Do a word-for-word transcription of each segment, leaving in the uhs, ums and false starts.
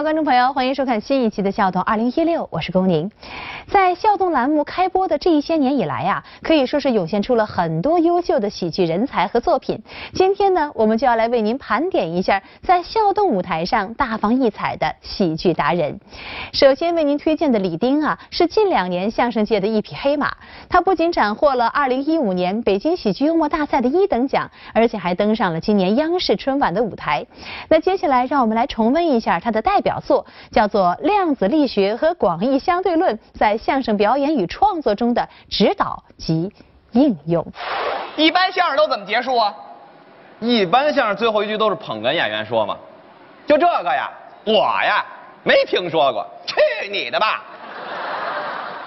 好，观众朋友，欢迎收看新一期的《校动二零一六》，我是龚宁。在校动栏目开播的这一些年以来啊，可以说是涌现出了很多优秀的喜剧人才和作品。今天呢，我们就要来为您盘点一下在校动舞台上大放异彩的喜剧达人。首先为您推荐的李丁啊，是近两年相声界的一匹黑马。他不仅斩获了二零一五年北京喜剧幽默大赛的一等奖，而且还登上了今年央视春晚的舞台。那接下来，让我们来重温一下他的代表作，叫做《量子力学和广义相对论在相声表演与创作中的指导及应用》。一般相声都怎么结束啊？一般相声最后一句都是捧哏演员说嘛，就这个呀，我呀没听说过，去你的吧！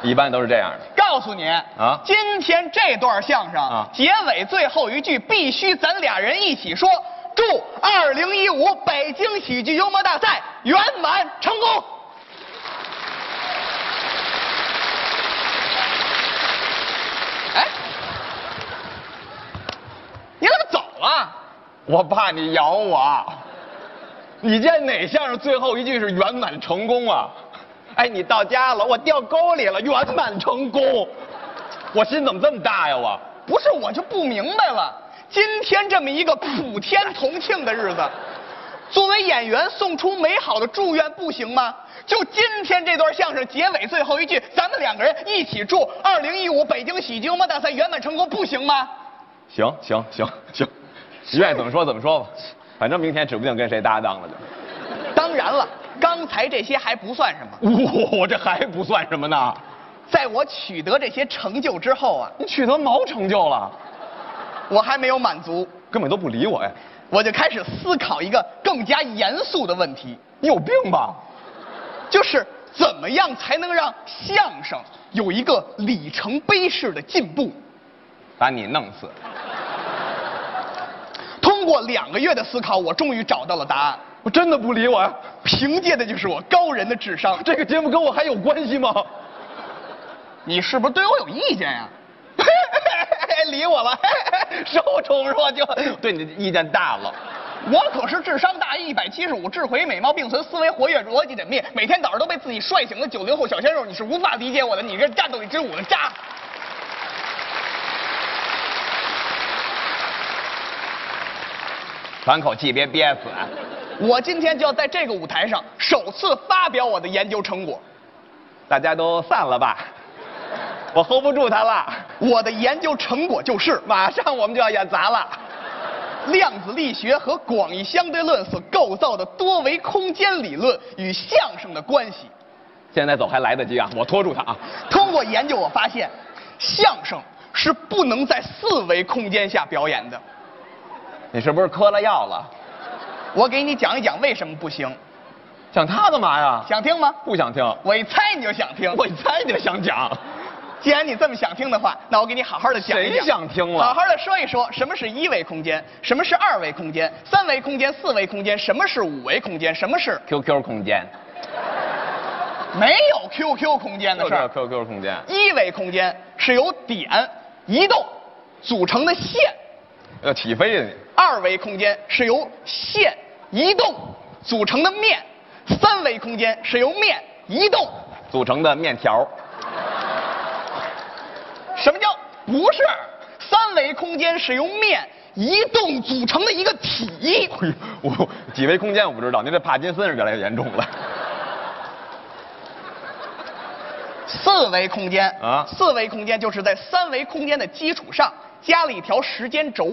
一般都是这样的。告诉你啊，今天这段相声啊，结尾最后一句必须咱俩人一起说。祝二零一五北京喜剧幽默大赛圆满成功！哎，你怎么走了？我怕你咬我。你见哪相声最后一句是圆满成功啊？哎，你到家了，我掉沟里了，圆满成功。我心怎么这么大呀？我不是，我就不明白了。今天这么一个普天同庆的日子，作为演员送出美好的祝愿不行吗？就今天这段相声结尾最后一句，咱们两个人一起祝二零一五北京喜剧幽默大赛圆满成功，不行吗？行行行行，愿意怎么说怎么说吧，反正明天指不定跟谁搭档了就。当然了，刚才这些还不算什么。我、哦、这还不算什么呢？在我取得这些成就之后啊，你取得毛成就了？我还没有满足，根本都不理我呀！我就开始思考一个更加严肃的问题。你有病吧？就是怎么样才能让相声有一个里程碑式的进步？把你弄死！通过两个月的思考，我终于找到了答案。我真的不理我呀！凭借的就是我高人的智商。这个节目跟我还有关系吗？你是不是对我有意见呀？理我了，受宠若惊，对你的意见大了。我可是智商大一百七十五，智慧美貌并存，思维活跃，逻辑缜密，每天早上都被自己帅醒的九零后小鲜肉，你是无法理解我的，你这战斗力之五的渣。喘口气，别憋死啊！我今天就要在这个舞台上首次发表我的研究成果，大家都散了吧。我 hold 不住他了，我的研究成果就是，马上我们就要演砸了。量子力学和广义相对论所构造的多维空间理论与相声的关系。现在走还来得及啊，我拖住他啊。通过研究我发现，相声是不能在四维空间下表演的。你是不是嗑了药了？我给你讲一讲为什么不行。讲他干嘛呀？想听吗？不想听。我一猜你就想听，我一猜你就想讲。既然你这么想听的话，那我给你好好的讲一讲。谁想听了？好好的说一说，什么是一维空间，什么是二维空间，三维空间，四维空间，什么是五维空间，什么是 Q Q 空间？没有 Q Q 空间的事儿。Q Q 空间。一维空间是由点、移动组成的线。要起飞了你。二维空间是由线、移动组成的面。三维空间是由面、移动组成的面条。什么叫不是？三维空间是由面移动组成的一个体。我几维空间我不知道，您这帕金森是越来越严重了。四维空间啊，四维空间就是在三维空间的基础上加了一条时间轴。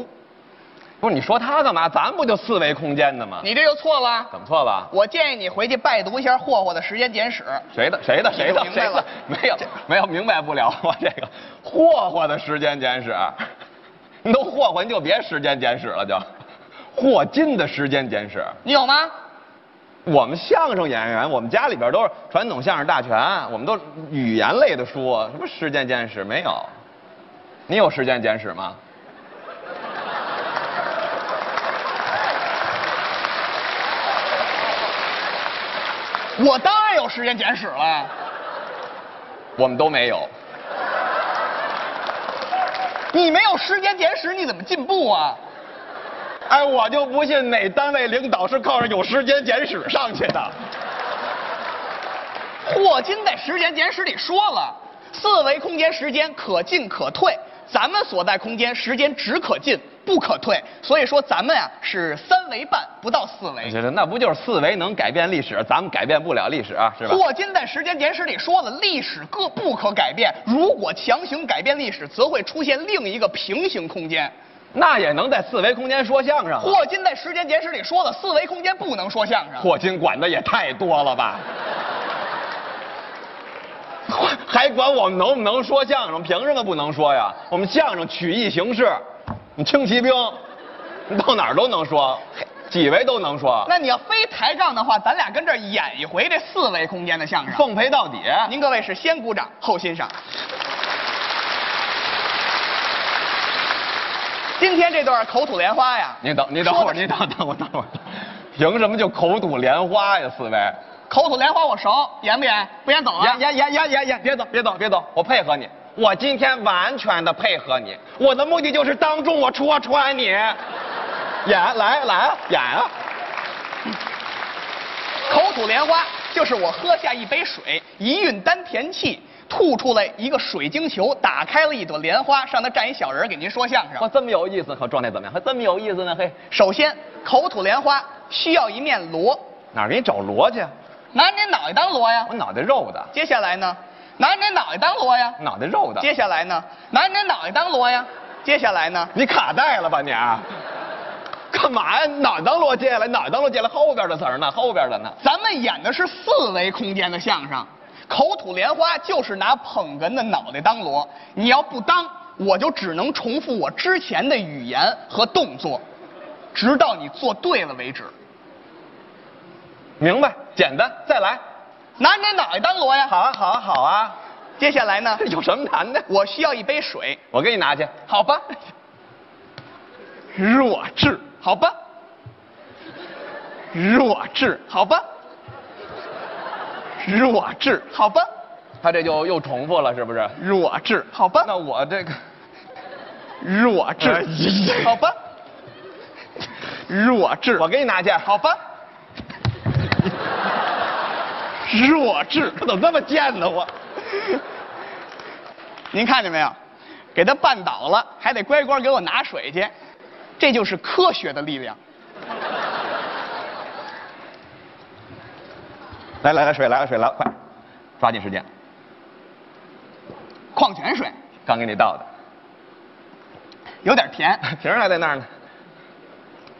不是你说他干嘛？咱不就四维空间的吗？你这就错了。怎么错了？我建议你回去拜读一下霍霍的《时间简史》。谁的？谁的？谁的？明白了？没有，没有，明白不了我这个霍霍的《时间简史》，你都霍霍，你就别《时间简史》了，就霍金的《时间简史》。你有吗？我们相声演员，我们家里边都是传统相声大全，我们都语言类的书，什么《时间简史》没有？你有《时间简史》吗？我当然有《时间简史》了，我们都没有。你没有《时间简史》，你怎么进步啊？哎，我就不信哪单位领导是靠着有《时间简史》上去的。霍金在《时间简史》里说了，四维空间时间可进可退，咱们所在空间时间只可进不可退，所以说咱们啊是三维半不到四维。对对，那不就是四维能改变历史，咱们改变不了历史啊，是吧？霍金在《时间简史》里说了，历史各不可改变，如果强行改变历史，则会出现另一个平行空间。那也能在四维空间说相声啊。霍金在《时间简史》里说了，四维空间不能说相声。霍金管的也太多了吧？还管我们能不能说相声？凭什么不能说呀？我们相声曲艺形式，你轻骑兵，你到哪儿都能说，几维都能说。那你要非抬杠的话，咱俩跟这儿演一回这四维空间的相声，奉陪到底。您各位是先鼓掌后欣赏。今天这段口吐莲花呀，你等你等会儿，你等等我等会儿，凭什么就口吐莲花呀？四位，口吐莲花我熟，演不演？不演走啊！演演演演演演，别走别走别走，我配合你，我今天完全的配合你，我的目的就是当众我戳穿你，演来来演啊！口吐莲花就是我喝下一杯水，一韵丹田气。吐出来一个水晶球，打开了一朵莲花，上头站一小人给您说相声。哇，这么有意思，可状态怎么样？还这么有意思呢，嘿。首先，口吐莲花需要一面锣。哪儿给你找锣去？拿您脑袋当锣呀。我脑袋肉的。接下来呢？拿您脑袋当锣呀。脑袋肉的。接下来呢？拿您脑袋当锣呀。接下来呢？你卡带了吧你啊？干嘛呀？脑袋当锣接下来，脑袋当锣接下来，后边的词儿呢？后边的呢？咱们演的是四维空间的相声。口吐莲花就是拿捧哏的脑袋当锣，你要不当，我就只能重复我之前的语言和动作，直到你做对了为止。明白，简单，再来，拿你脑袋当锣呀！好啊，好啊，好啊。接下来呢？有什么难的？我需要一杯水，我给你拿去。好吧。弱智，好吧。弱智，好吧。弱智，好吧，他这就又重复了，是不是？弱智，好吧。那我这个弱智，好吧。弱智，我给你拿去，好吧。弱智，他怎么这么贱呢？我，您看见没有？给他绊倒了，还得乖乖给我拿水去，这就是科学的力量。来来来水来了水来了快，抓紧时间。矿泉水，刚给你倒的，有点甜，瓶还在那儿呢。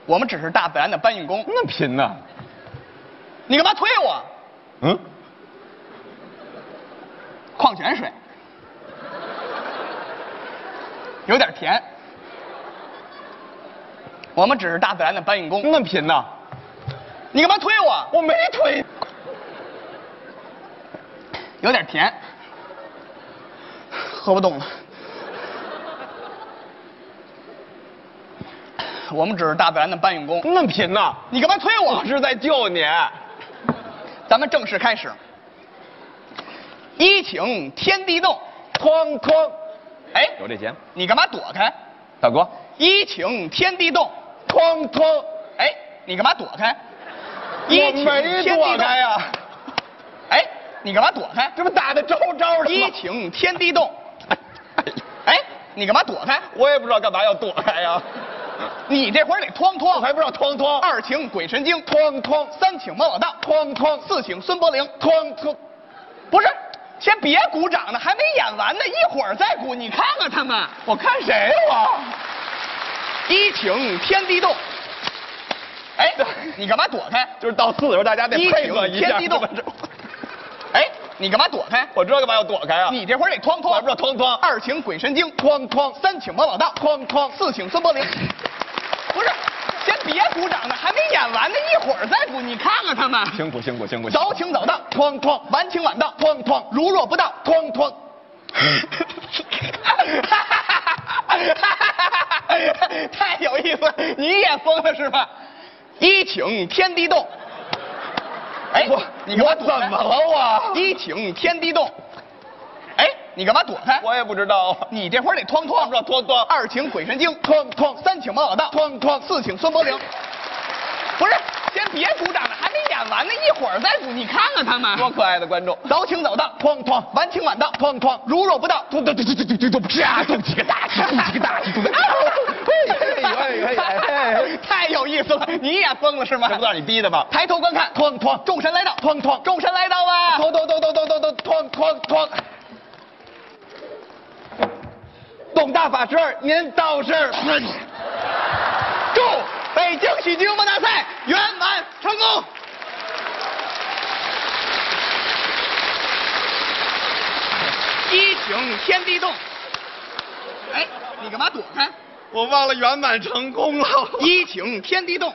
我们只是大自然的搬运工。那贫呢？你干嘛推我？嗯。矿泉水，有点甜，我们只是大自然的搬运工。那贫呢？你干嘛推我？我没推。有点甜，喝不动了。我们只是大自然的搬运工。那么贫呐？你干嘛推我？我是在救你。咱们正式开始。一请天地动，哐哐。哎，有这节目。你干嘛躲开？大哥。一请天地动，哐哐。哎，你干嘛躲开？我没躲开呀。哎。你干嘛躲开？这不打的招招的吗？一请天地动。哎，你干嘛躲开？我也不知道干嘛要躲开呀、啊。你这会儿得哐哐，我还不知道哐哐。二请鬼神经，哐哐。三请猫老道，哐哐。四请孙伯龄，哐哐。不是，先别鼓掌呢，还没演完呢，一会儿再鼓。你看看他们，我看谁呀我？一请天地动。哎，你干嘛躲开？就是到四的时候，大家得配合一下。一请天地动。哎，你干嘛躲开？我知道干嘛要躲开啊！你这会儿得哐哐，我不知道哐哐。二请鬼神经，哐哐。三请猫老道，哐哐。四请孙伯龄。不是，先别鼓掌呢，还没演完呢，一会儿再鼓。你看看他们，辛苦辛苦辛苦。早请早到，哐哐。晚请晚到，哐哐。如若不到，哐哐。太有意思了，你也疯了是吧？一请天地动。哎，你干嘛躲开？怎么了我？一请天地动。哎，你干嘛躲开？我也不知道。你这会儿得哐哐，不知道哐哐。二请鬼神经，哐哐。三请猫老道，哐哐。四请孙伯龄。不是，先别鼓掌了，还没演完呢，一会儿再鼓。你看看他们多可爱的观众，早请早到，哐哐；晚请晚到，哐哐；如若不到，咚咚咚咚咚咚咚，啪咚几个大，咚几个大，咚。太有意思了，你也疯了是吗？这不让你逼的吗？抬头观看，哐哐；众神来到，哐哐；众神来到啊，咚咚咚咚咚咚咚，哐哐哐。 董大法师，您到这儿。祝北京喜剧幽默大赛圆满成功。一请天地动。哎，你干嘛躲开？我忘了圆满成功了。一请天地动。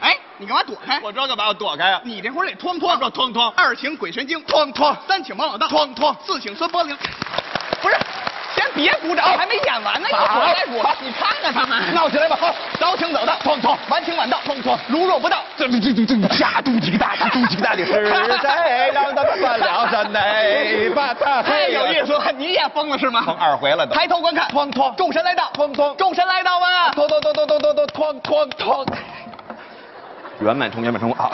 哎，你干嘛躲开？我知道干嘛要躲开啊。你这会儿得哐哐说哐哐。二请鬼神经，哐哐。三请王老大，哐哐。四请孙波龄。不是。 先别鼓掌，还没演完呢，一会儿再鼓。你看看他们闹起来吧。好，早请早到，哐哐；晚请晚到，哐哐；如若不到，这这这这啪咚几个大，咚几个大的。是谁让他们犯了山贼？把他太有意思了，你也疯了是吗？疯二回了都。抬头观看，哐哐；众神来到，哐哐；众神来到啊，咚咚咚咚咚咚咚，哐哐哐。圆满成圆满成啊！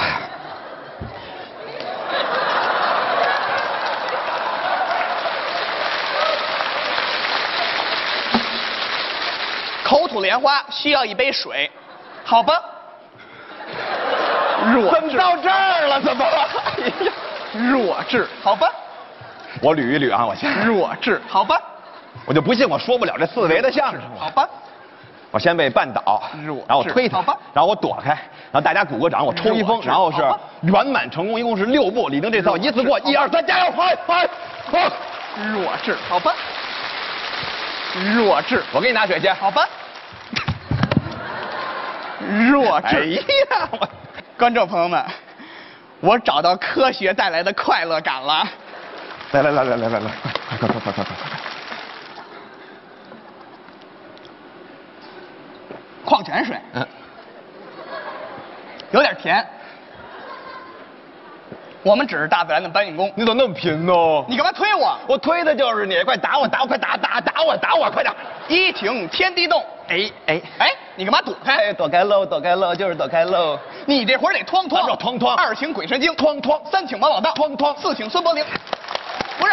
口吐莲花需要一杯水，好吧？弱智，怎么到这儿了？怎么了？弱智，好吧？我捋一捋啊，我先。弱智，好吧？我就不信我说不了这四维的相声。好吧？我先被绊倒，然后我推他，好吧？然后我躲开，然后大家鼓个掌，我抽一风，然后是圆满成功，一共是六步。李丁这套一次过，一二三，加油！嗨嗨嗨！弱智，好吧？ 弱智，我给你拿水去，好吧？弱智，哎呀，我观众朋友们，我找到科学带来的快乐感了。来来来来来来来，快快快快快快！矿泉水，嗯，有点甜。我们只是大自然的搬运工。你怎么那么贫呢？你干嘛推我？我推的就是你！快打我！打我！快打！打打我！打我！快点！一请天地动。哎哎哎！你干嘛躲开？哎，躲开喽！躲开喽！就是躲开喽！你这会儿得哐哐。哐哐。二请鬼神经。哐哐。三请王老大。哐哐。四请孙伯龄。不是，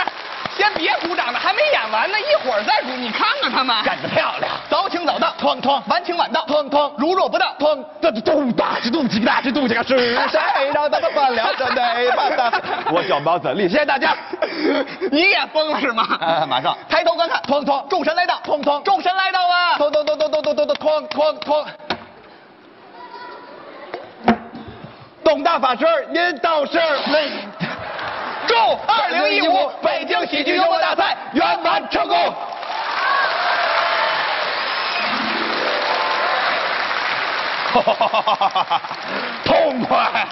先别鼓掌了，还没演完呢，一会儿再鼓。你看看他们。干得漂亮！早请早到。哐哐。晚请晚到。哐哐。如若不到。哐。这咚大是咚几个大是咚几个是谁让他们犯了山贼？ 我小毛子力，谢谢大家。你也疯了是吗？哎，马上抬头观看，哐哐，众神来到，哐哐，众神来到啊，哐哐哐哐哐哐哐哐。董大法师，您倒是来。祝二零一五北京喜剧幽默大赛圆满成功。痛快。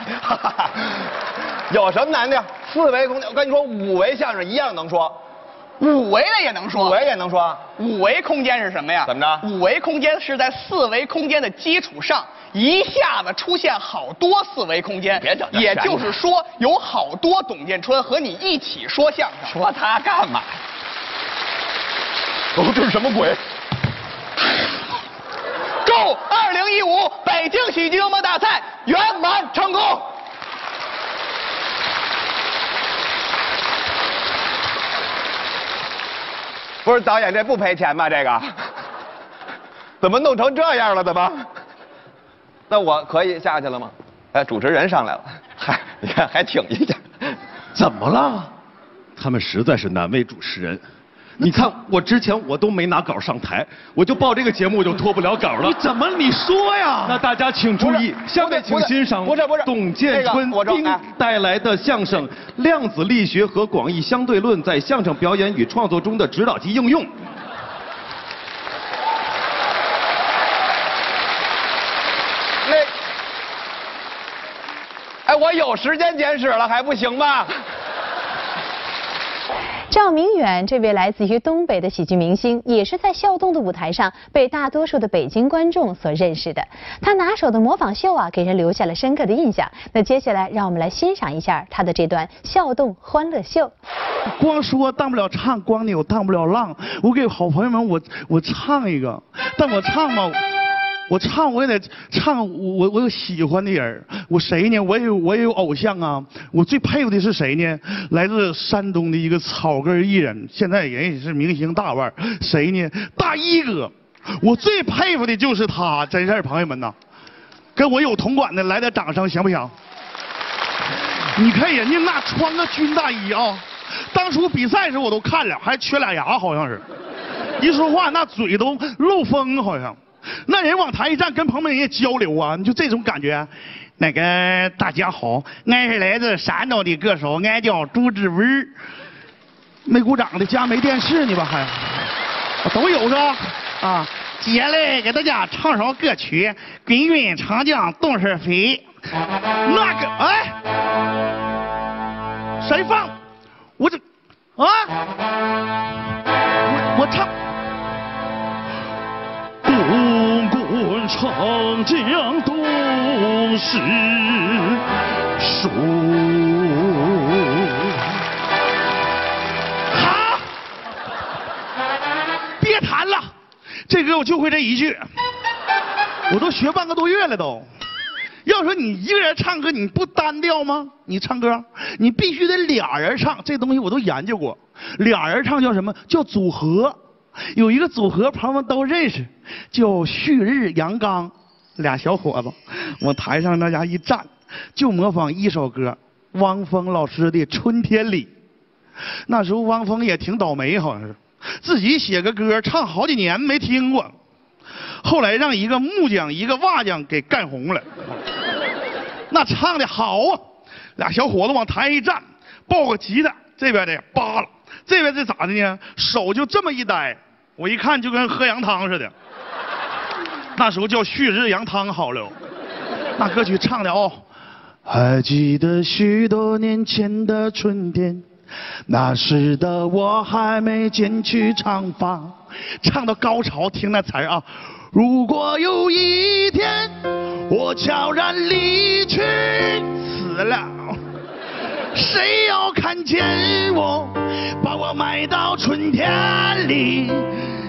有什么难的？四维空间，我跟你说，五维相声一样能说，五维的也能说，五维也能说。五维空间是什么呀？怎么着？五维空间是在四维空间的基础上，一下子出现好多四维空间。别整，也就是说，有好多董建春和你一起说相声。说他干嘛？哦，这是什么鬼？祝二零一五北京喜剧幽默大赛圆满成功！ 不是导演，这不赔钱吧？这个怎么弄成这样了？怎么？那我可以下去了吗？哎，主持人上来了，嗨，你看还挺一下。怎么了？他们实在是难为主持人。你看我之前我都没拿稿上台，我就报这个节目我就脱不了稿了。你怎么你说呀？那大家请注意，下面请欣赏不是不是董建春丁带来的相声《量子力学和广义相对论在相声表演与创作中的指导及应用》。那，哎，我有时间简史了，还不行吗？ 赵明远这位来自于东北的喜剧明星，也是在校动的舞台上被大多数的北京观众所认识的。他拿手的模仿秀啊，给人留下了深刻的印象。那接下来，让我们来欣赏一下他的这段校动欢乐秀。光说当不了唱，光扭当不了浪。我给好朋友们我，我我唱一个，但我唱嘛，我唱我也得唱我我有喜欢的人，我谁呢？我也有我也有偶像啊！我最佩服的是谁呢？来自山东的一个草根艺人，现在人也是明星大腕，谁呢？大衣哥，我最佩服的就是他，真事儿，朋友们呐，跟我有同感的来点掌声行不行？你看人家那穿个军大衣啊，当初比赛时候我都看了，还缺俩牙好像是，一说话那嘴都漏风好像。 那人往台一站，跟朋友们也交流啊，你就这种感觉、啊。那个大家好，俺是来自山东的歌手，俺叫朱志文。没鼓掌的家没电视呢吧还、啊？都有是吧？啊，接下来给大家唱首歌曲《滚滚长江东逝水》。那个哎，谁放？我这啊，我我唱。 滚滚长江东逝水。好，别弹了，这歌我就会这一句，我都学半个多月了都。要说你一个人唱歌，你不单调吗？你唱歌，你必须得俩人唱，这东西我都研究过。俩人唱叫什么？叫组合。 有一个组合，朋友们都认识，叫旭日阳刚，俩小伙子往台上那家一站，就模仿一首歌，汪峰老师的《春天里》。那时候汪峰也挺倒霉，好像是自己写个歌，唱好几年没听过，后来让一个木匠、一个瓦匠给干红了。那唱的好啊，俩小伙子往台上一站，抱个吉他，这边的扒拉。 这边这咋的呢？手就这么一呆，我一看就跟喝羊汤似的。那时候叫旭日羊汤好了，那歌曲唱的哦。还记得许多年前的春天，那时的我还没剪去长发。唱到高潮，听那词儿啊。如果有一天我悄然离去，死了。 谁要看见我，把我埋到春天里？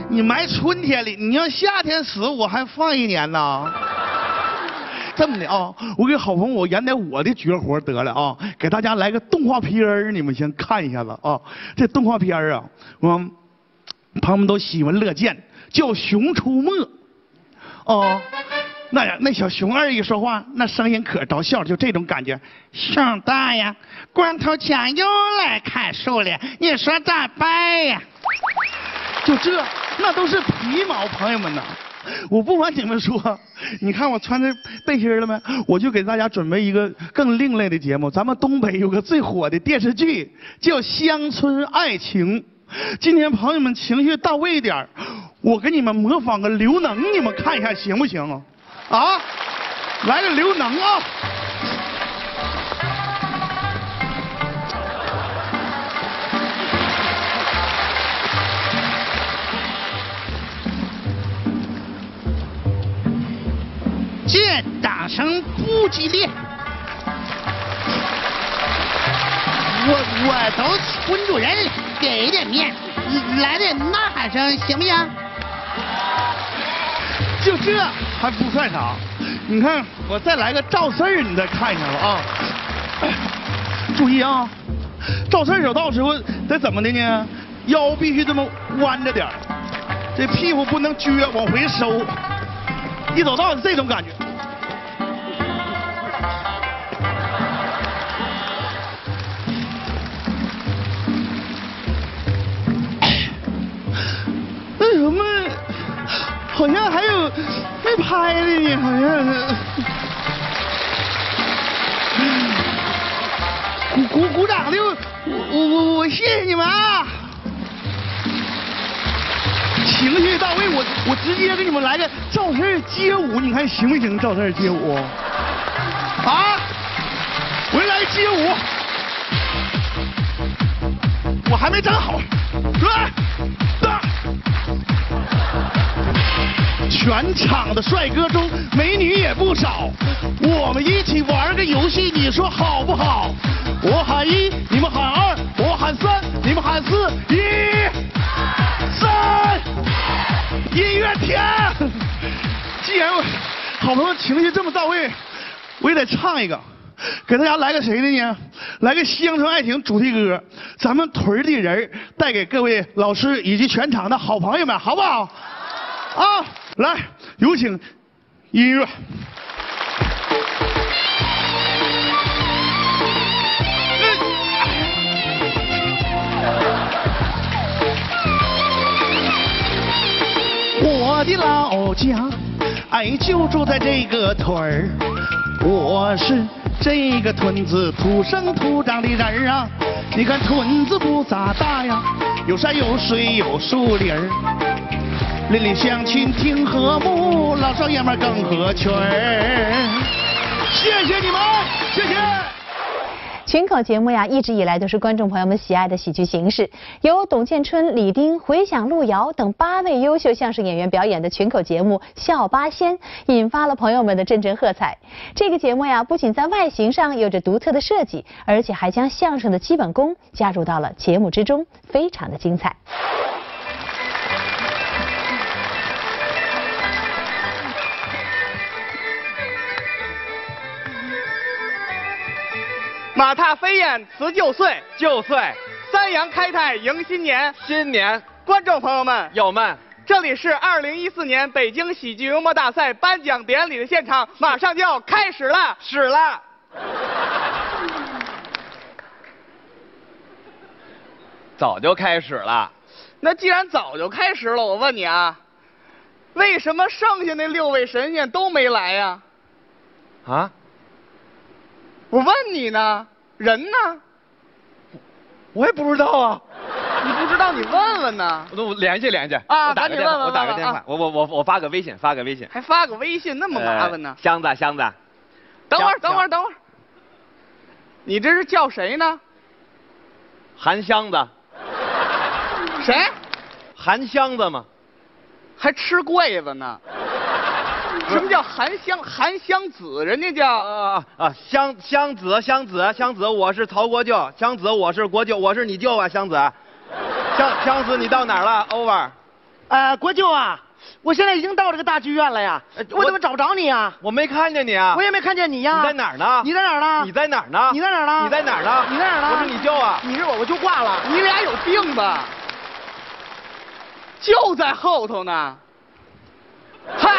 你埋春天里，你要夏天死，我还放一年呢。这么的啊、哦，我给好朋友我演点我的绝活得了啊、哦，给大家来个动画片儿，你们先看一下子啊、哦。这动画片儿啊，我们朋友们都喜闻乐见，叫《熊出没》哦。 那那小熊二一说话，那声音可着笑，就这种感觉。熊大爷，光头强又来砍树了，你说咋办呀？就这，那都是皮毛，朋友们呐。我不瞒你们说，你看我穿着背心了没？我就给大家准备一个更另类的节目。咱们东北有个最火的电视剧叫《乡村爱情》，今天朋友们情绪到位一点，我给你们模仿个刘能，你们看一下行不行啊？ 啊，来个刘能啊！这掌声不激烈，我我都村主任了，给点面子，来点呐喊声，行不行？ 就这还不算啥，你看我再来个赵四儿，你再看一下吧啊！注意啊，赵四儿有到时候得怎么的呢？腰必须这么弯着点儿，这屁股不能撅，往回收。一走道是这种感觉。那什么？ 好像还有没拍的呢，好像是。鼓鼓鼓掌的，我我我我谢谢你们啊！情绪到位，我我直接给你们来个赵四街舞，你看行不行？赵四街舞，啊，我来街舞，我还没站好，来，打。 全场的帅哥中，美女也不少。我们一起玩个游戏，你说好不好？我喊一，你们喊二；我喊三，你们喊四。一、三，音乐停，既然好朋友情绪这么到位，我也得唱一个，给大家来个谁的呢？来个《西洋城爱情》主题歌，咱们屯儿的人带给各位老师以及全场的好朋友们，好不好？啊，来，有请音乐。 我的老家，哎，就住在这个屯儿。我是这个屯子土生土长的人儿啊。你看屯子不咋大呀，有山有水有树林儿，邻里乡亲挺和睦，老少爷们更合群儿。谢谢你们，谢谢。 群口节目呀，一直以来都是观众朋友们喜爱的喜剧形式。由董建春、李丁、回响、路遥等八位优秀相声演员表演的群口节目《笑八仙》，引发了朋友们的阵阵喝彩。这个节目呀，不仅在外形上有着独特的设计，而且还将相声的基本功加入到了节目之中，非常的精彩。 马踏飞燕辞旧岁，旧岁三阳开泰迎新年，新年观众朋友们友们，这里是二零一四年北京喜剧幽默大赛颁奖典礼的现场，马上就要开始了，始了。早就开始了，那既然早就开始了，我问你啊，为什么剩下那六位神仙都没来呀？啊？ 我问你呢，人呢？我也不知道啊，你不知道你问问呢。那我联系联系啊，我打个电话，我打个电话，我我我我发个微信，发个微信，还发个微信那么麻烦呢？箱子箱子，等会儿等会儿等会儿，你这是叫谁呢？韩箱子，谁？韩箱子吗？还吃柜子呢。 什么叫韩湘？韩湘子，人家叫啊啊湘湘子湘子湘子，我是曹国舅，湘子我是国舅，我是你舅啊，湘子，湘湘子你到哪儿了 ？over， 呃，国舅啊，我现在已经到这个大剧院了呀，我怎么找不着你啊？我没看见你啊，我也没看见你呀。你在哪儿呢？你在哪儿呢？你在哪儿呢？你在哪儿呢？你在哪儿呢？你在哪儿呢？我是你舅啊，你是我，我就挂了。你俩有病吧？就在后头呢。嗨。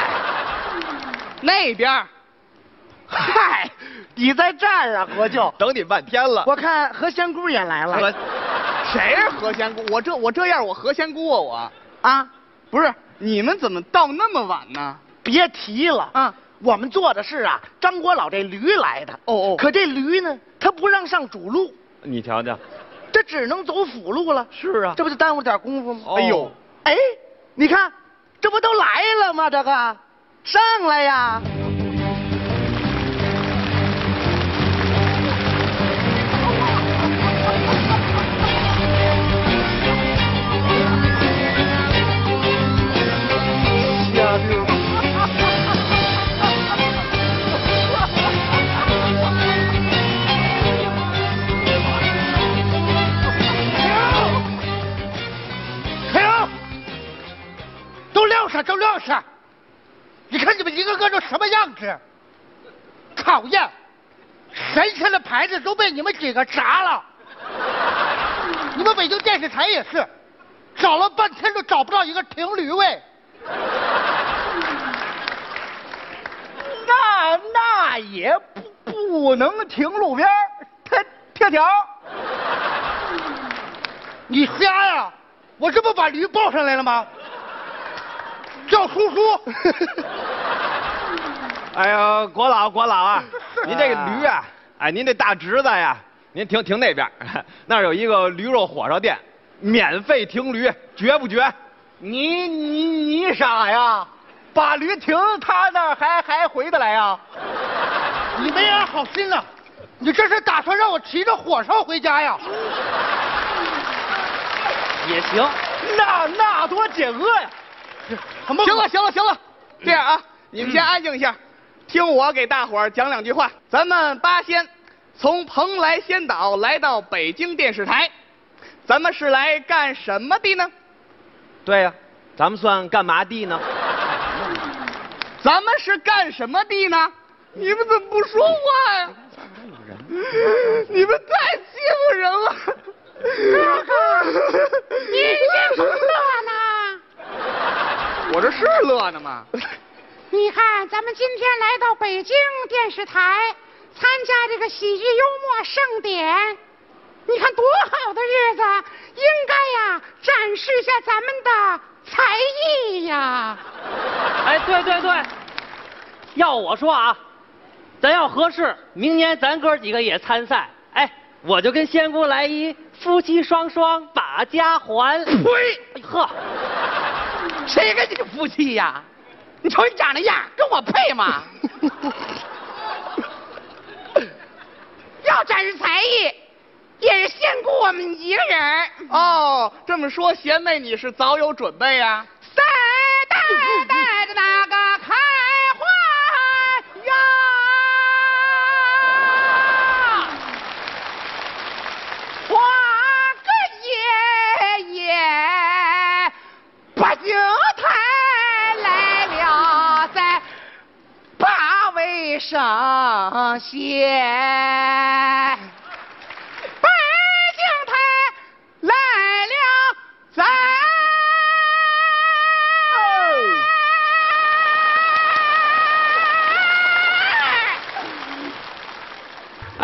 那边，嗨，你在这儿啊，何舅，等你半天了。我看何仙姑也来了。谁是何仙姑？我这我这样，我何仙姑啊我啊，不是你们怎么到那么晚呢？别提了啊，我们做的是啊，张国老这驴来的。哦哦，可这驴呢，他不让上主路。你瞧瞧，这只能走辅路了。是啊，这不就耽误点功夫吗？哦、哎呦，哎，你看，这不都来了吗？这个。 上来呀！下边。停！停！都撂下！都撂下！ 你看你们一个个都什么样子？讨厌！神仙的牌子都被你们几个砸了。你们北京电视台也是，找了半天都找不到一个停驴位。那那也不不能停路边贴贴条。你瞎呀！我这不把驴抱上来了吗？ 叫叔叔！哎呀，国老国老啊，您这个驴啊，哎，您这大侄子呀，您停停那边，那儿有一个驴肉火烧店，免费停驴，绝不绝？你你你傻呀？把驴停他那儿还还回得来呀？你没人好心了，你这是打算让我骑着火烧回家呀？也行，那那多解饿呀！ 行了行了行了，这样啊，你们先安静一下，听我给大伙儿讲两句话。咱们八仙从蓬莱仙岛来到北京电视台，咱们是来干什么的呢？对呀、啊，咱们算干嘛的呢？咱们是干什么的呢？你们怎么不说话呀？你们太欺负人了！哥哥，你这是乐呢？我这是乐呢吗？你看，咱们今天来到北京电视台，参加这个喜剧幽默盛典，你看多好的日子，应该呀展示一下咱们的才艺呀！哎，对对对，要我说啊，咱要合适，明年咱哥几个也参赛，哎，我就跟仙姑来一夫妻双双把家还。呸！哎呵，谁跟你夫妻呀？你瞅你长那样，跟我配吗？要展示才艺，也是先顾我们一个人。哦，这么说，贤妹你是早有准备啊？三代带着那个开花呀，花个夜夜把酒抬。上仙，北京台来了咱。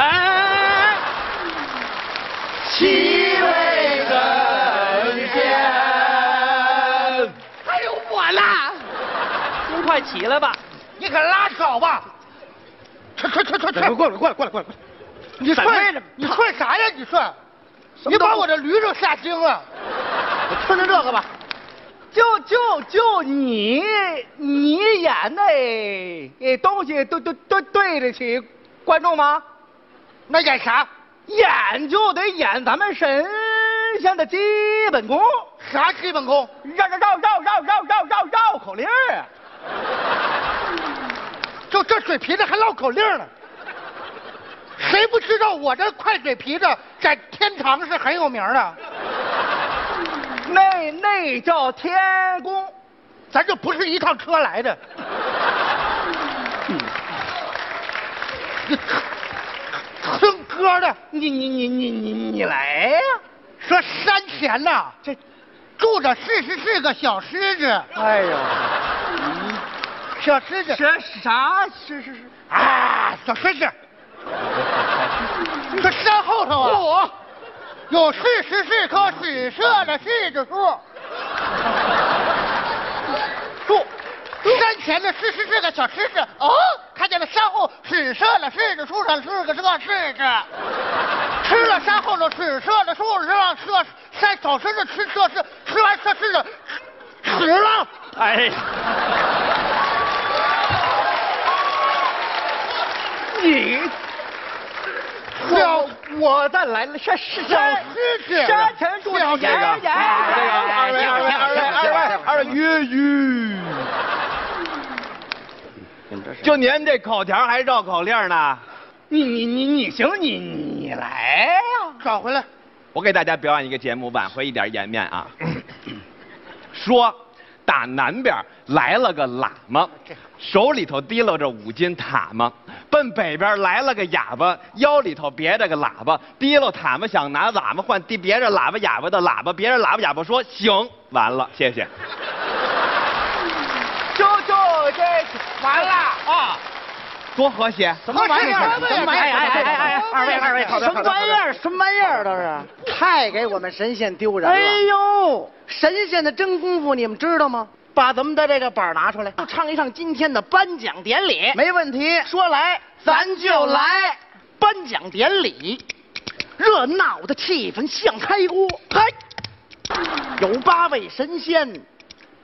哎，七位神仙，还有我啦！您快起来吧，你可拉倒吧！快快快快！过来过来过来过来！你涮你涮啥呀？你涮？你把我这驴肉吓惊了！我听听这个吧，就就就你你演的东西都都都对得起观众吗？那演啥？演就得演咱们神仙的基本功。啥基本功？绕绕绕绕绕绕绕绕绕口令啊！就这嘴皮子还唠口令呢，谁不知道我这快嘴皮子在天堂是很有名的？那那叫天宫，咱这不是一趟车来的。哼歌的，你你你你你你来呀、啊！说山前呐、啊，这住着四十四个小狮子。哎呦！小狮子，啥啥是是是啊！小狮子，这山后头啊，哦、有四十四棵紫色的柿子树。树，山前的四十四个小狮子，哦，看见了山后紫色的柿子树上四个这柿子，吃了山后的紫色的树上这山小狮子吃这柿，吃完这柿子，死了。哎。你，我我再来了，山山山前住着爷爷。二位二位二位二位二位，吁吁！就您这口条还绕口令呢？你你你你行，你你来呀！找回来！我给大家表演一个节目，挽回一点颜面啊。说，打南边来了个喇嘛，手里头提溜着五斤塔嘛。奔北边来了个哑巴，腰里头别着个喇叭，提溜塔嘛想拿喇嘛换，提别着喇叭哑巴的喇叭，别着喇叭哑巴说行，完了，谢谢。就就这完了啊，多和谐，什么玩意儿？什么玩意儿？哎哎哎，二位二位，什么玩意儿？什么玩意儿都是，太给我们神仙丢人了。哎呦，神仙的真功夫你们知道吗？把咱们的这个板拿出来，就唱一唱今天的颁奖典礼。没问题，说来咱就来。颁奖典礼，热闹的气氛像开锅。嗨，有八位神仙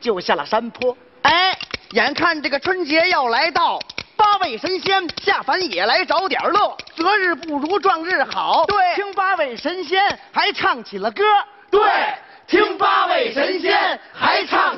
就下了山坡。哎，眼看这个春节要来到，八位神仙下凡也来找点乐。择日不如撞日好。对，听八位神仙还唱起了歌。对，听八位神仙还唱。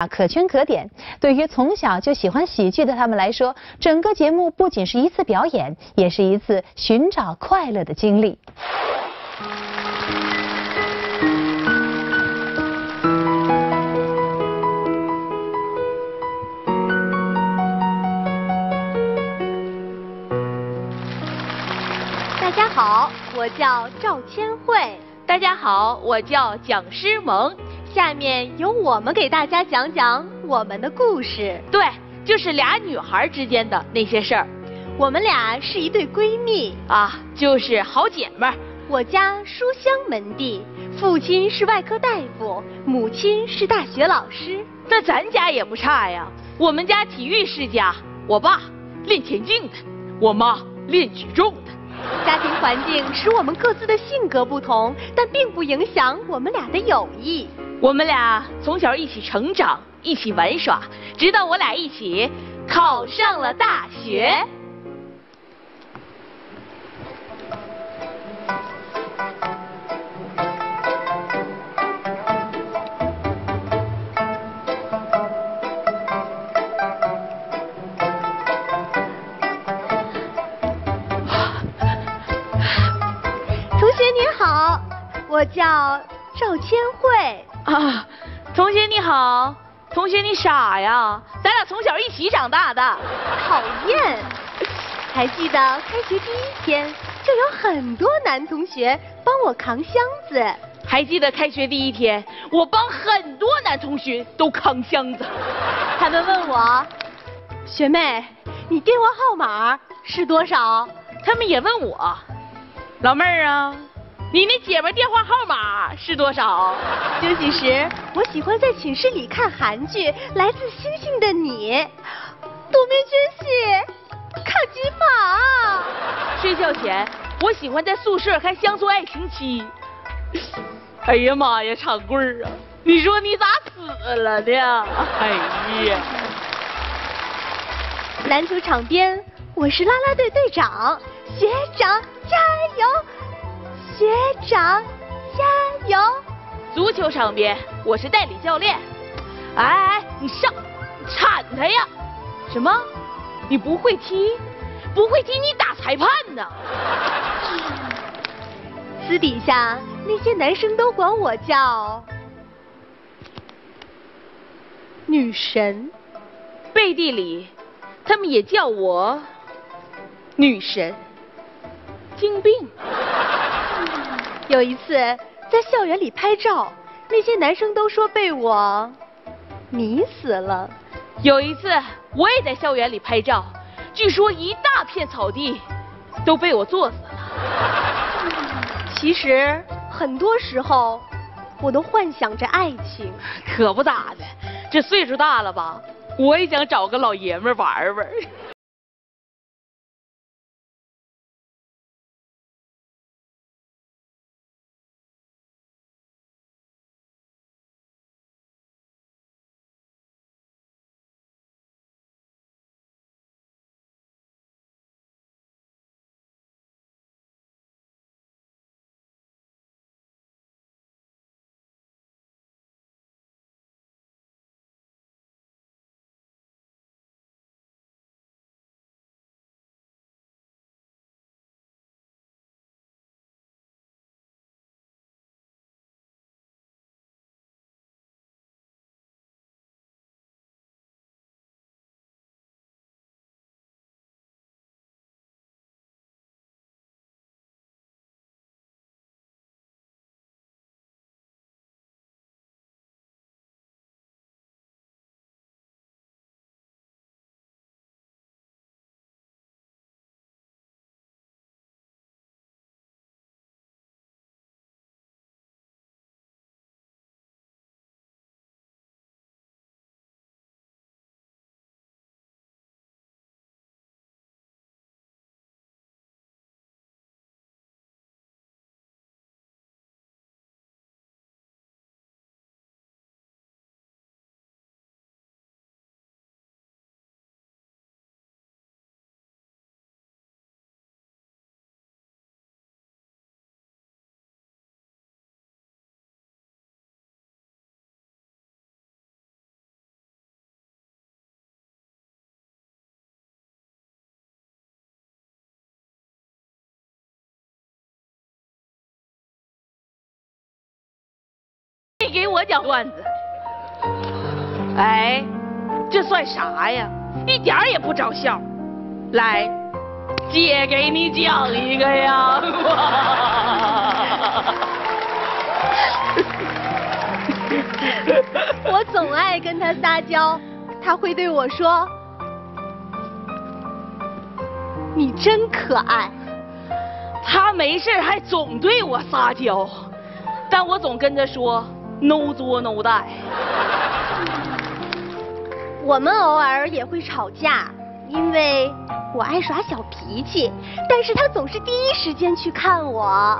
啊，可圈可点。对于从小就喜欢喜剧的他们来说，整个节目不仅是一次表演，也是一次寻找快乐的经历。大家好，我叫赵千惠。大家好，我叫蒋诗萌。 下面由我们给大家讲讲我们的故事。对，就是俩女孩之间的那些事儿。我们俩是一对闺蜜啊，就是好姐妹。我家书香门第，父亲是外科大夫，母亲是大学老师。那咱家也不差呀，我们家体育世家，我爸练田径的，我妈练举重的。 家庭环境使我们各自的性格不同，但并不影响我们俩的友谊。我们俩从小一起成长，一起玩耍，直到我俩一起考上了大学。我叫赵千惠啊，同学你好，同学你傻呀，咱俩从小一起长大的。讨厌！还记得开学第一天就有很多男同学帮我扛箱子。还记得开学第一天，我帮很多男同学都扛箱子。他们问我，学妹，你电话号码是多少？他们也问我，老妹儿啊。 你那姐们电话号码是多少？休息时，我喜欢在寝室里看韩剧《来自星星的你》，多面真喜，卡吉玛。睡觉前，我喜欢在宿舍看《乡村爱情七》。哎呀妈呀，长棍儿啊！你说你咋死了呢？哎呀！篮球场边，我是啦啦队队长，学长加油！ 学长，加油！足球场边，我是代理教练。哎哎，你上，铲他呀！什么？你不会踢？不会踢，你打裁判呢？私底下那些男生都管我叫女神，背地里他们也叫我女神。精病。 有一次在校园里拍照，那些男生都说被我迷死了。有一次我也在校园里拍照，据说一大片草地都被我坐死了。其实很多时候我都幻想着爱情，可不咋的，这岁数大了吧，我也想找个老爷们玩玩。没给我讲段子。哎，这算啥呀？一点也不着笑。来，姐给你讲一个呀。我总爱跟他撒娇，他会对我说：“你真可爱。”他没事还总对我撒娇，但我总跟他说 no 作 no 带。我们偶尔也会吵架，因为我爱耍小脾气，但是他总是第一时间去看我。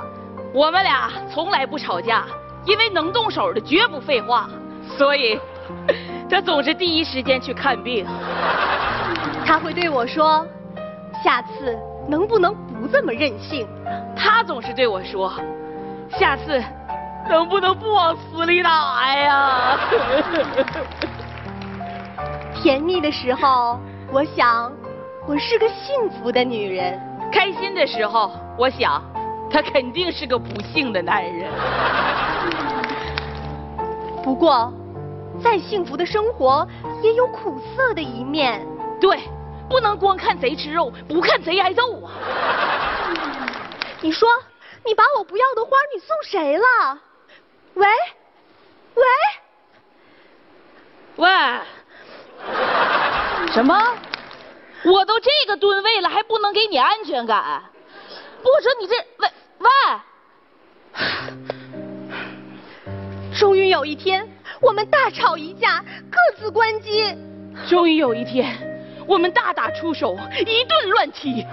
我们俩从来不吵架，因为能动手的绝不废话，所以他总是第一时间去看病。他会对我说：“下次能不能不这么任性？”他总是对我说：“下次能不能不往死里打呀？”甜蜜的时候，我想我是个幸福的女人；开心的时候，我想他肯定是个不幸的男人。不过，再幸福的生活也有苦涩的一面。对，不能光看谁吃肉，不看谁挨揍啊！你说，你把我不要的花，你送谁了？喂，喂，喂，什么？我都这个吨位了，还不能给你安全感？不说你这，喂喂！终于有一天，我们大吵一架，各自关机。终于有一天，我们大打出手，一顿乱踢。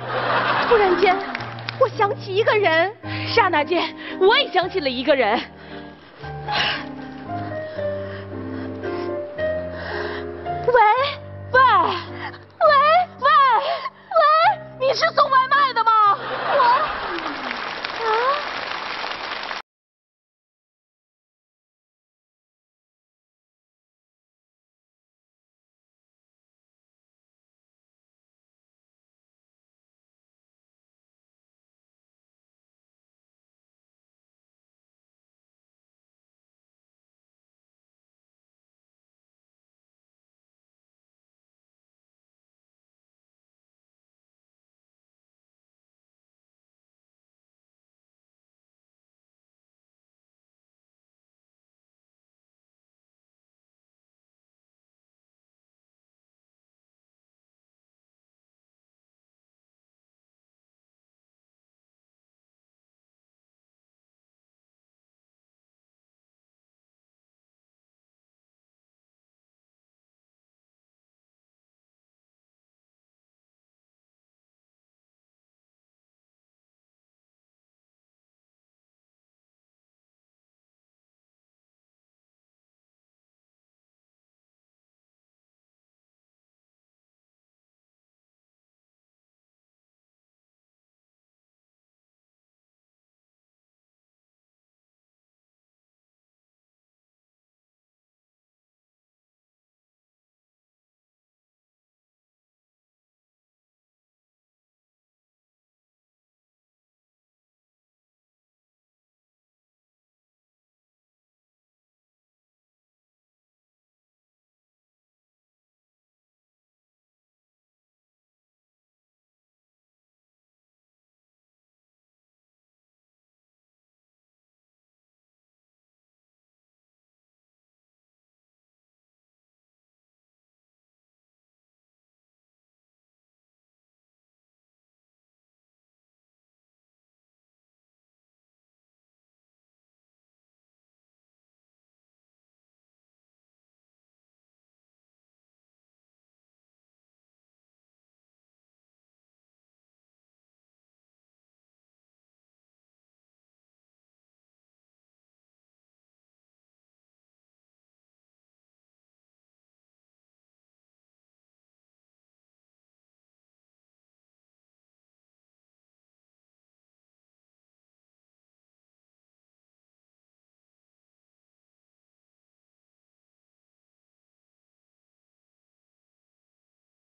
突然间，我想起一个人，刹那间我也想起了一个人。喂喂喂喂喂，你是送外卖的吗？我啊。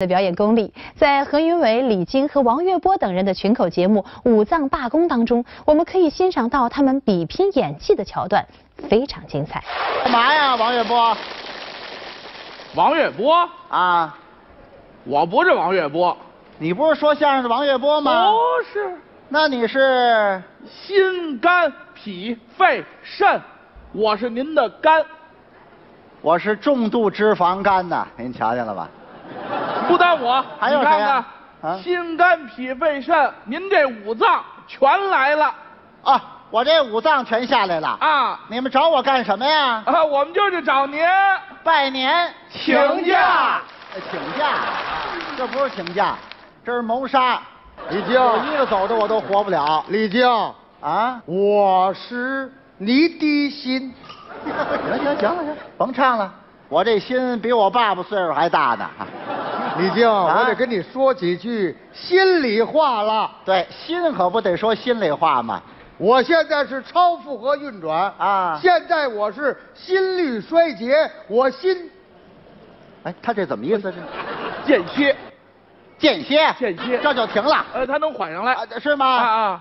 的表演功力，在何云伟、李菁和王玥波等人的群口节目《五藏罢工》当中，我们可以欣赏到他们比拼演技的桥段。非常精彩。干嘛呀，王月波？王月波啊，我不是王月波。你不是说相声是王月波吗？不是。那你是心肝脾肺肾，我是您的肝。 我是重度脂肪肝呐，您瞧见了吧？不单我，还有谁啊？啊心肝脾肺肾，您这五脏全来了啊！我这五脏全下来了啊！你们找我干什么呀？啊，我们就是找您拜年请假，请假，这不是请假，这是谋杀。李菁，我一个走着我都活不了。李菁啊，我是你的心。 行行行了行，甭唱了，我这心比我爸爸岁数还大呢。李菁，我得跟你说几句心里话了。对，心可不得说心里话嘛。我现在是超负荷运转啊，现在我是心律衰竭，我心……哎，他这怎么意思？这间歇，间歇，间歇，这就停了。呃，他能缓上来，是吗？啊啊。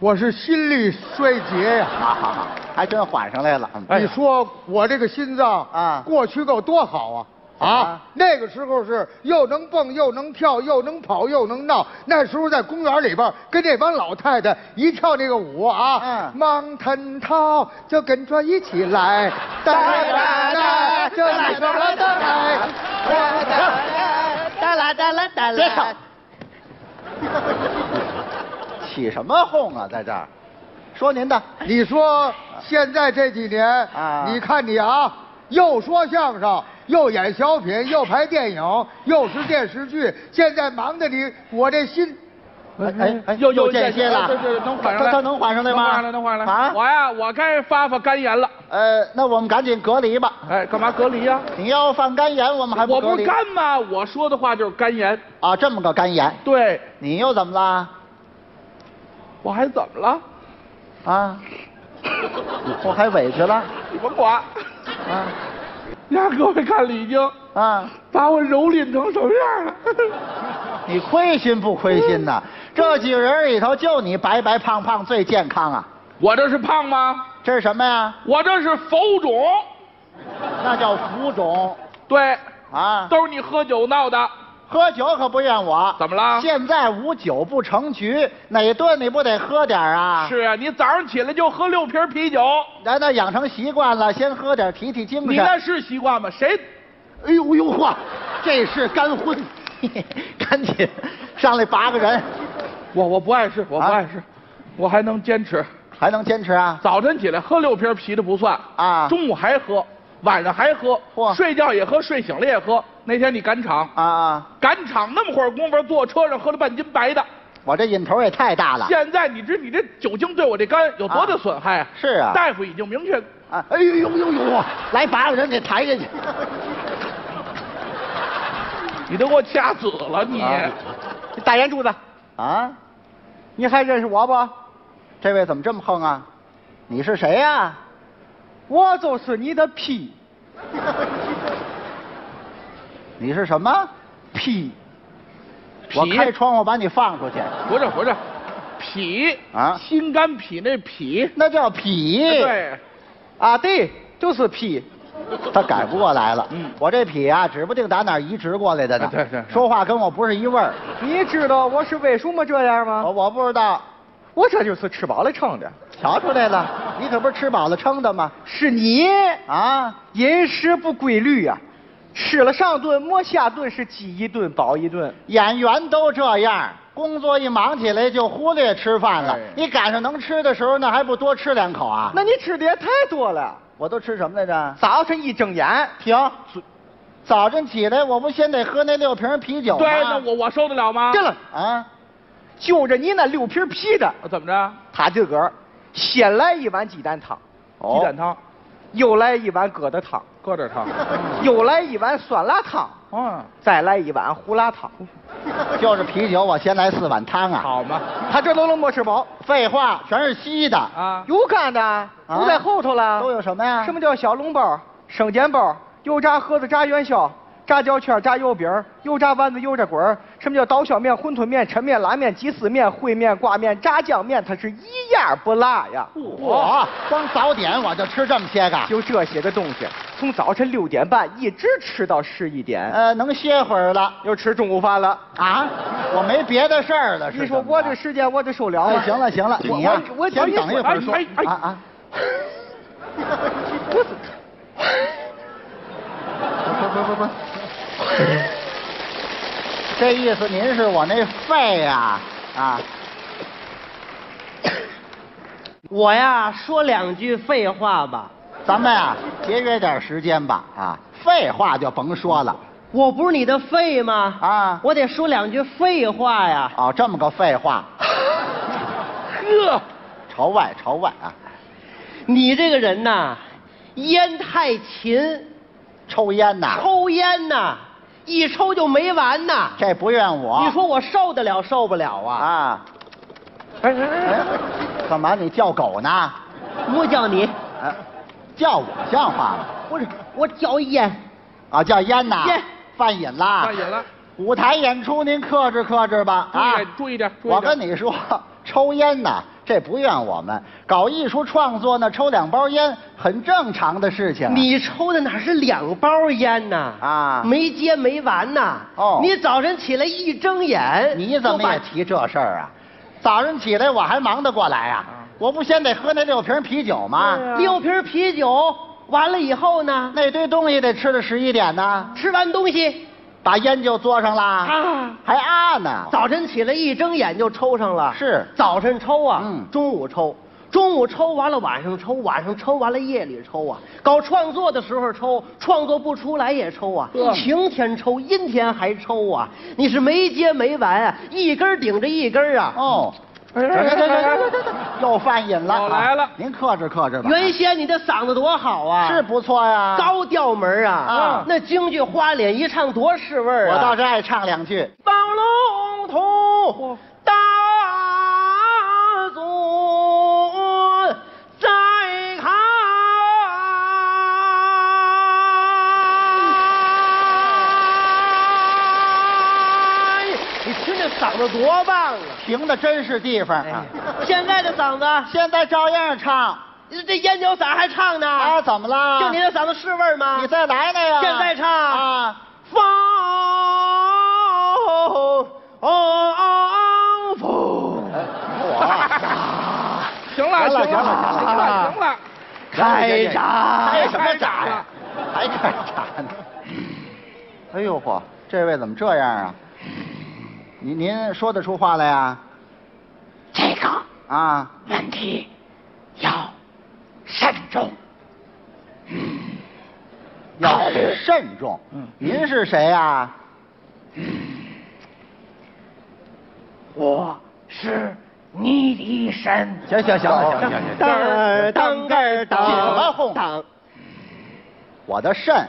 我是心力衰竭呀、啊，还真缓上来了。哎、你说我这个心脏啊，过去够多好啊！啊，啊那个时候是又能蹦又能跳又能跑又能闹。那时候在公园里边跟这帮老太太一跳那个舞啊，忙腾涛就跟着一起来，哒啦哒，就你说了都来，哒哒哒啦哒啦哒啦。别吵。起什么哄啊，在这儿，说您的，你说现在这几年啊，你看你啊，又说相声，又演小品，又拍电影，又是电视剧，现在忙得你我这心，哎哎，又又间歇了，能缓上来，他能缓上来吗？能缓上来，能缓上来啊！我呀，我该发发肝炎了。呃，那我们赶紧隔离吧。哎，干嘛隔离呀？你要犯肝炎，我们还不隔离？我不干吗？我说的话就是肝炎啊，这么个肝炎。对，你又怎么了？ 我还怎么了？啊！我还委屈了？你甭管。啊！你看各位看李菁啊，把我蹂躏成什么样了？你亏心不亏心呐？这几个人里头，就你白白胖胖最健康啊！我这是胖吗？这是什么呀？我这是浮肿。那叫浮肿。对。啊！都是你喝酒闹的。 喝酒可不怨我，怎么了？现在无酒不成局，哪顿你不得喝点啊？是啊，你早上起来就喝六瓶啤酒，那那养成习惯了，先喝点提提精神。你那是习惯吗？谁？哎呦呦嚯，这是干荤，赶紧上来八个人。我我不碍事，我不碍事，啊、我还能坚持，还能坚持啊！早晨起来喝六瓶啤的不算啊，中午还喝。 晚上还喝，睡觉也喝，睡醒了也喝。那天你赶场啊啊，赶场那么会儿功夫，坐车上喝了半斤白的，我这瘾头也太大了。现在你知你这酒精对我这肝有多大损害啊？是啊，大夫已经明确啊，哎呦呦呦呦，来八个人给抬下去，你都给我掐死了你！你打圆柱子啊？你还认识我不？这位怎么这么横啊？你是谁呀？ 我就是你的屁，你是什么屁？我开窗户把你放出去。不是不是，脾啊，心肝脾那脾，那叫脾。对，啊对，就是脾。他改不过来了。嗯，我这脾啊，指不定打哪儿移植过来的呢。对对。说话跟我不是一味儿。你知道我是为什么这样吗？我不知道。 我这就是吃饱了撑的，瞧出来了，你可不是吃饱了撑的吗？是你啊，饮食不规律呀、啊，吃了上顿没下顿，是饥一顿饱一顿。演员都这样，工作一忙起来就忽略吃饭了。哎、你赶上能吃的时候，那还不多吃两口啊？那你吃的也太多了。我都吃什么来着？早晨一睁眼，停。 早晨起来，我不先得喝那六瓶啤酒吗？对，那我我受得了吗？对了啊。 就着你那六瓶啤的，怎么着？他自个儿先来一碗鸡蛋汤，鸡蛋汤，又来一碗疙瘩汤，疙瘩汤，又来一碗酸辣汤，嗯，再来一碗胡辣汤。就是啤酒，我先来四碗汤啊。好嘛，他这都能没吃饱。废话，全是稀的啊，有干的，都在后头了。都有什么呀？什么叫小笼包、生煎包、油炸盒子、炸元宵？ 炸焦圈、炸油饼、油炸丸子、油炸棍，什么叫刀削面、馄饨面、抻面、拉面、鸡丝面、烩面、挂面、炸酱面，它是一点不落呀！我光早点我就吃这么些个，就这些个东西，从早晨六点半一直吃到十一点。呃，能歇会儿了，又吃中午饭了啊！我没别的事儿了。你说我这时间我这受了吗？行了行了，你呀，我先等一会儿说啊啊。不是，不不不不，这意思您是我那肺呀啊。 我呀，说两句废话吧。咱们呀，节约点时间吧。啊，废话就甭说了。我不是你的肺吗？啊，我得说两句废话呀。哦，这么个废话。呵，朝外，朝外啊！你这个人呐，烟太勤，抽烟呐，抽烟呐，一抽就没完呐。这不怨我。你说我受得了受不了啊？啊。 哎哎哎！干嘛你叫狗呢？不叫你，啊、叫我像话吗？不是，我叫烟。啊，叫烟呐？烟犯瘾啦！犯瘾了。舞台演出您克制克制吧，啊，注意点。注意点我跟你说，抽烟呐，这不怨我们，搞艺术创作呢，抽两包烟很正常的事情。你抽的哪是两包烟呐？啊，没接没完呐。哦，你早晨起来一睁眼，你怎么也提这事儿啊？ 早上起来我还忙得过来啊！我不先得喝那六瓶啤酒吗？六瓶啤酒完了以后呢？那堆东西得吃到十一点呢。吃完东西，把烟就嘬上啦。啊，还啊呢！早晨起来一睁眼就抽上了。是，早晨抽啊，嗯，中午抽，中午抽完了晚上抽，晚上抽完了夜里抽啊。搞创作的时候抽，创作不出来也抽啊。晴天抽，阴天还抽啊！你是没接没完啊，一根顶着一根啊。哦。 又犯瘾了，来了，您克制克制吧。原先你的嗓子多好啊，是不错呀，高调门啊，啊，那京剧花脸一唱多是味儿啊。我倒是爱唱两句。宝龙图大祖在看，你听这嗓子多棒啊！ 行的真是地方啊！现在的嗓子，现在照样唱。这烟酒嗓还唱呢？啊，怎么了？就你的嗓子是味儿吗？你再来来呀！现在唱啊，风风。行了行了行了行了行了，开闸！开什么闸呀？还开闸呢？哎呦嚯，这位怎么这样啊？ 您您说得出话来呀？这个啊问题要慎重，嗯，要慎重。嗯，您是谁呀？嗯，我是你的神。行行行了，行行行。当儿当儿当，怎么哄？当，我的肾，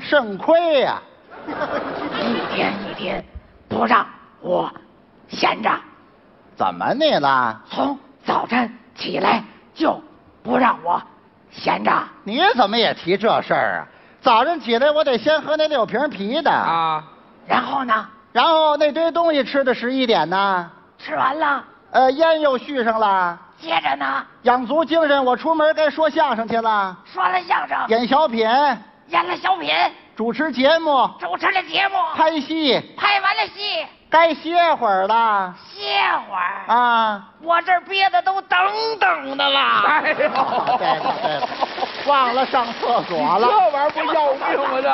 肾亏呀！一天一天。 不让我闲着，怎么你了？从早晨起来就不让我闲着。你怎么也提这事儿啊？早晨起来我得先喝那六瓶啤的啊，然后呢？然后那堆东西吃到十一点呢。吃完了，呃，烟又续上了。接着呢？养足精神，我出门该说相声去了。说了相声，演小品，演了小品。 主持节目，主持了节目，拍戏，拍完了戏，该歇会儿了，歇会儿啊！我这憋的都等等的了，哎呦，对了对了，忘了上厕所了，这玩意儿不要命吗？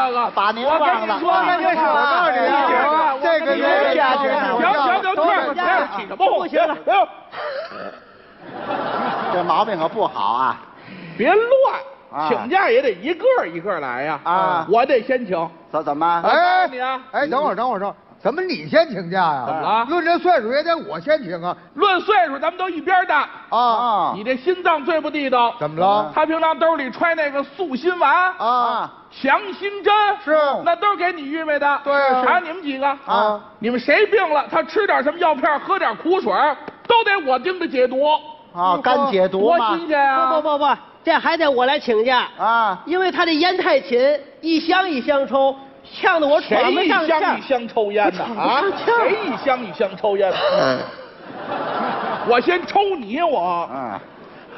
这个把您忘了，我跟您说，我跟您说，这个您下去，行行行，退退，起什么哄？行了，这毛病可不好啊，别乱。 请假也得一个一个来呀！啊，我得先请，怎怎么？哎，你啊，哎，等会儿，等会儿，等会儿，怎么你先请假呀？怎么了？论这岁数也得我先请啊！论岁数咱们都一边大啊啊！你这心脏最不地道，怎么了？他平常兜里揣那个素心丸啊、强心针是，那都是给你预备的。对，查你们几个啊，你们谁病了，他吃点什么药片，喝点苦水，都得我盯着解毒啊，干解毒嘛。多新鲜啊！不不不不。 这还得我来请假啊！因为他这烟太勤，一箱一箱抽，呛得我喘不上气。谁一箱一箱抽烟呢？啊！谁一箱一箱抽烟呢？我先抽你我。嗯。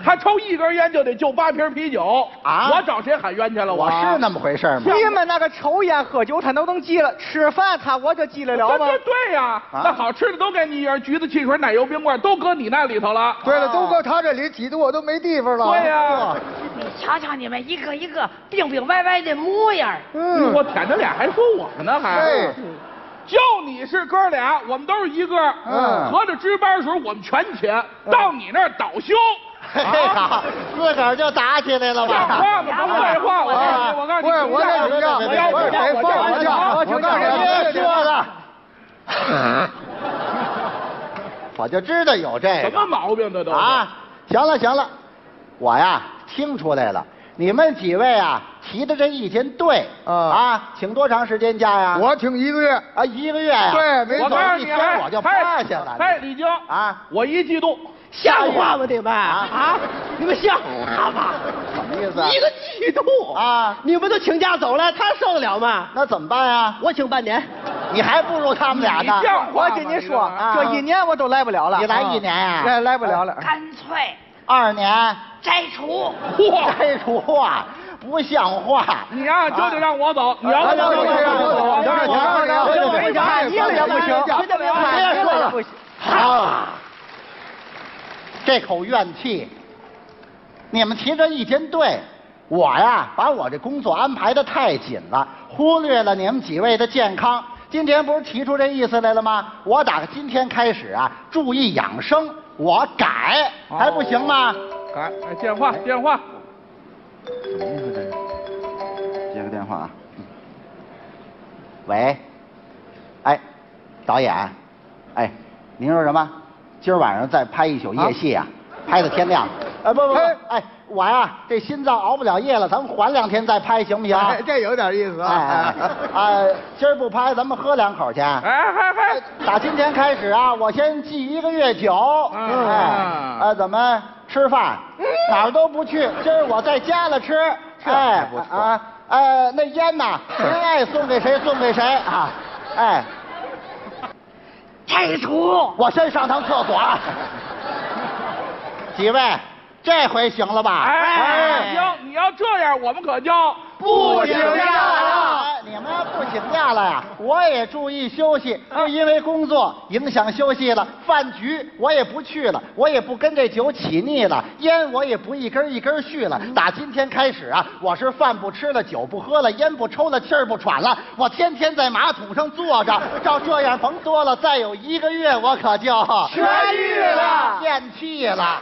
他抽一根烟就得就八瓶啤酒啊！我找谁喊冤去了我？我是那么回事吗？你们那个抽烟喝酒他都能记了，吃饭他我就记得了吗？对对呀、啊，啊、那好吃的都给你一人，橘子汽水、奶油冰棍都搁你那里头了。对了，都搁他这里挤得我都没地方了。对呀、啊，你瞧瞧你们一个一个病病歪歪的模样。嗯，我舔着脸还说我呢还。哎就你是哥俩，我们都是一个。嗯，合着值班的时候我们全钱，到你那儿倒休。嘿，好，自个儿就打起来了吧？话不废话，我我告诉你，不是我这主要，我要我谁放我就我听到人家说的，我就知道有这什么毛病这都啊！行了行了，我呀听出来了。你们几位啊提的这意见对、嗯、啊，请多长时间假呀？我请一个月啊，一个月呀、啊。对，没走一天我就趴下了。哎，李菁啊，我一激动，像话吗？你们啊啊，你们像话吗？什么意思、啊？一个季度啊，你们都请假走了，他受得了吗？那怎么办呀？我请半年，你还不如他们俩呢。我跟您说，啊、这一年我都来不了了。你来一年呀、啊？来来不了了。干脆。二年摘除，摘除啊，不像话！你让就得让我走，你要不让我走，我让你走，你也不行，别说了，好，这口怨气，你们提这意见对，我呀把我这工作安排的太紧了，忽略了你们几位的健康。今天不是提出这意思来了吗？我打今天开始啊，注意养生。我改还不行吗？改，哎，电话，电话，什么意思这是？接个电话啊。喂，哎，导演，哎，您说什么？今儿晚上再拍一宿夜戏啊，拍到天亮。哎，不不不，哎，我呀，这心脏熬不了夜了，咱们缓两天再拍，行不行？这有点意思啊。哎，今儿不拍，咱们喝两口去。哎，嗨嗨。打今天开始啊，我先记一个月酒。哎，哎，怎么吃饭？哪儿都不去，今儿我在家了吃。哎，不错啊。哎，那烟呐，您爱送给谁送给谁啊？哎，拆除。我先上趟厕所。几位。这回行了吧？哎，行，你要这样，我们可就不请假了。你们要不请假了呀，我也注意休息，就因为工作影响休息了。饭局我也不去了，我也不跟这酒起腻了，烟我也不一根一根续了。打今天开始啊，我是饭不吃了，酒不喝了，烟不抽了，气儿不喘了，我天天在马桶上坐着。照这样甭多了，再有一个月我可就痊愈了，咽气了。